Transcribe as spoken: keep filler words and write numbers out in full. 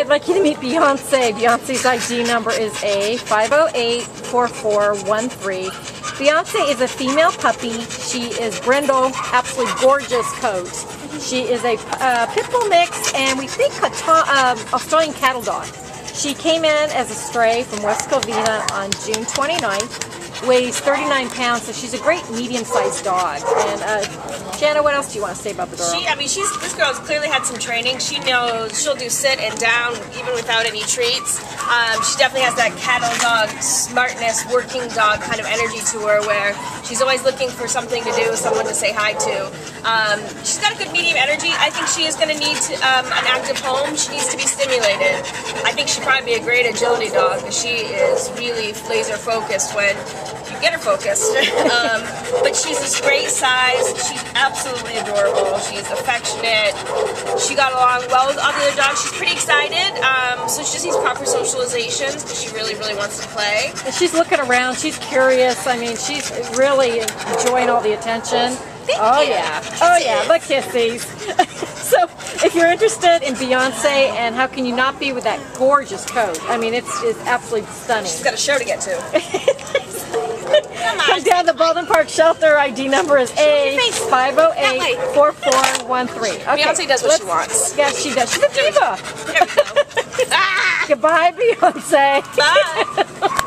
I'd like you to meet Beyonce. Beyonce's I D number is A five oh eight four four one three. Beyonce is a female puppy. She is brindle, absolutely gorgeous coat. She is a uh, pit bull mix and we think a um, Australian cattle dog. She came in as a stray from West Covina on June twenty-ninth, weighs thirty-nine pounds, so she's a great medium-sized dog. And uh, Jana, what else do you want to say about the girl? She, I mean, she's this girl's clearly had some training. She knows she'll do sit and down even without any treats. Um, she definitely has that cattle dog smartness, working dog kind of energy to her, where she's always looking for something to do, someone to say hi to. Um, she's got a good medium energy. I think she is going to need to, um, an active home. She needs to be stimulated. I think she'd probably be a great agility dog, because she is really laser focused when you get her focused. um, but she's this great size. She's absolutely adorable. She's affectionate. She got along well with all the other dogs. She's pretty excited. Um, so she just needs proper socializations, because she really, really wants to play. And she's looking around. She's curious. I mean, she's really enjoying all the attention. Thank oh you. yeah. Oh yeah, the kissies. So if you're interested in Beyonce, and how can you not be with that gorgeous coat? I mean, it's, it's absolutely stunning. She's got a show to get to. Come on. Come down to the Baldwin Park Shelter. I D number is A five oh eight four four one three. Okay, Beyonce does what she wants. Yes, she does. She's a diva. There we go. Goodbye, Beyonce. Bye.